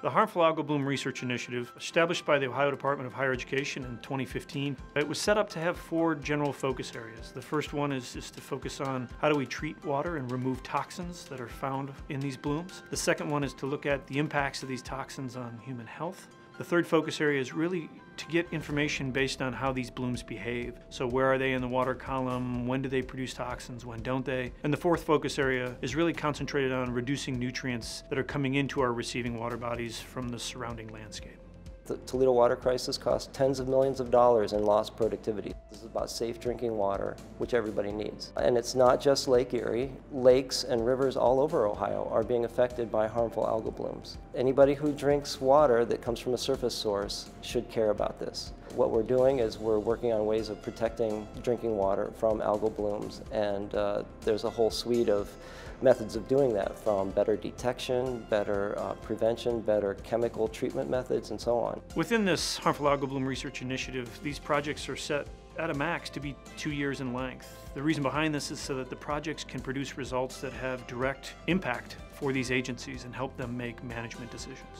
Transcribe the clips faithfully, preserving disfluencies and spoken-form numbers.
The Harmful Algal Bloom Research Initiative, established by the Ohio Department of Higher Education in twenty fifteen, it was set up to have four general focus areas. The first one is, is to focus on how do we treat water and remove toxins that are found in these blooms. The second one is to look at the impacts of these toxins on human health. The third focus area is really to get information based on how these blooms behave. So where are they in the water column? When do they produce toxins? When don't they? And the fourth focus area is really concentrated on reducing nutrients that are coming into our receiving water bodies from the surrounding landscape. The Toledo water crisis cost tens of millions of dollars in lost productivity. This is about safe drinking water, which everybody needs. And it's not just Lake Erie. Lakes and rivers all over Ohio are being affected by harmful algal blooms. Anybody who drinks water that comes from a surface source should care about this. What we're doing is we're working on ways of protecting drinking water from algal blooms, and uh, there's a whole suite of methods of doing that, from better detection, better uh, prevention, better chemical treatment methods, and so on. Within this Harmful Algal Bloom Research Initiative, these projects are set at a max to be two years in length. The reason behind this is so that the projects can produce results that have direct impact for these agencies and help them make management decisions.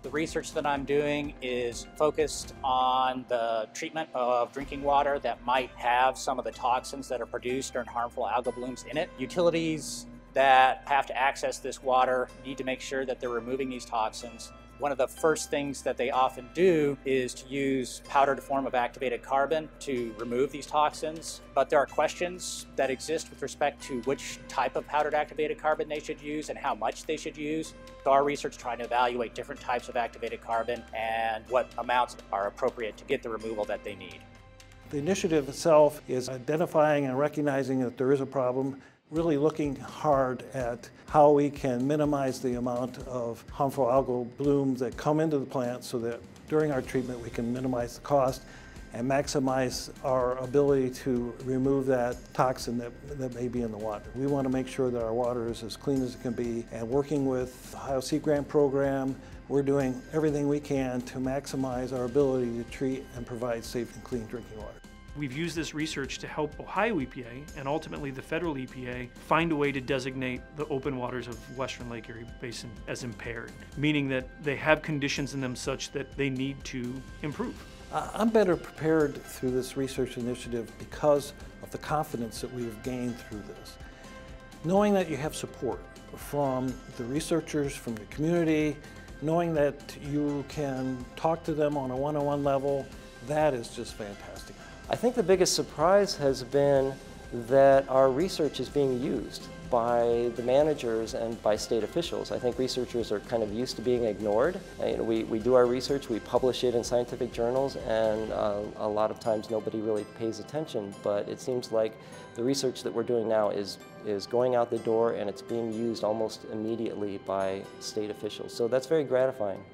The research that I'm doing is focused on the treatment of drinking water that might have some of the toxins that are produced during harmful algal blooms in it. Utilities that have to access this water need to make sure that they're removing these toxins. One of the first things that they often do is to use powdered form of activated carbon to remove these toxins. But there are questions that exist with respect to which type of powdered activated carbon they should use and how much they should use. Our research trying to evaluate different types of activated carbon and what amounts are appropriate to get the removal that they need. The initiative itself is identifying and recognizing that there is a problem, really looking hard at how we can minimize the amount of harmful algal blooms that come into the plant so that during our treatment we can minimize the cost and maximize our ability to remove that toxin that, that may be in the water. We want to make sure that our water is as clean as it can be, and working with the Ohio Sea Grant program, we're doing everything we can to maximize our ability to treat and provide safe and clean drinking water. We've used this research to help Ohio E P A and ultimately the federal E P A find a way to designate the open waters of Western Lake Erie Basin as impaired, meaning that they have conditions in them such that they need to improve. I'm better prepared through this research initiative because of the confidence that we've gained through this. Knowing that you have support from the researchers, from the community, knowing that you can talk to them on a one-on-one level, that is just fantastic. I think the biggest surprise has been that our research is being used by the managers and by state officials. I think researchers are kind of used to being ignored. You know, we, we do our research, we publish it in scientific journals, and uh, a lot of times nobody really pays attention, but it seems like the research that we're doing now is, is going out the door, and it's being used almost immediately by state officials. So that's very gratifying.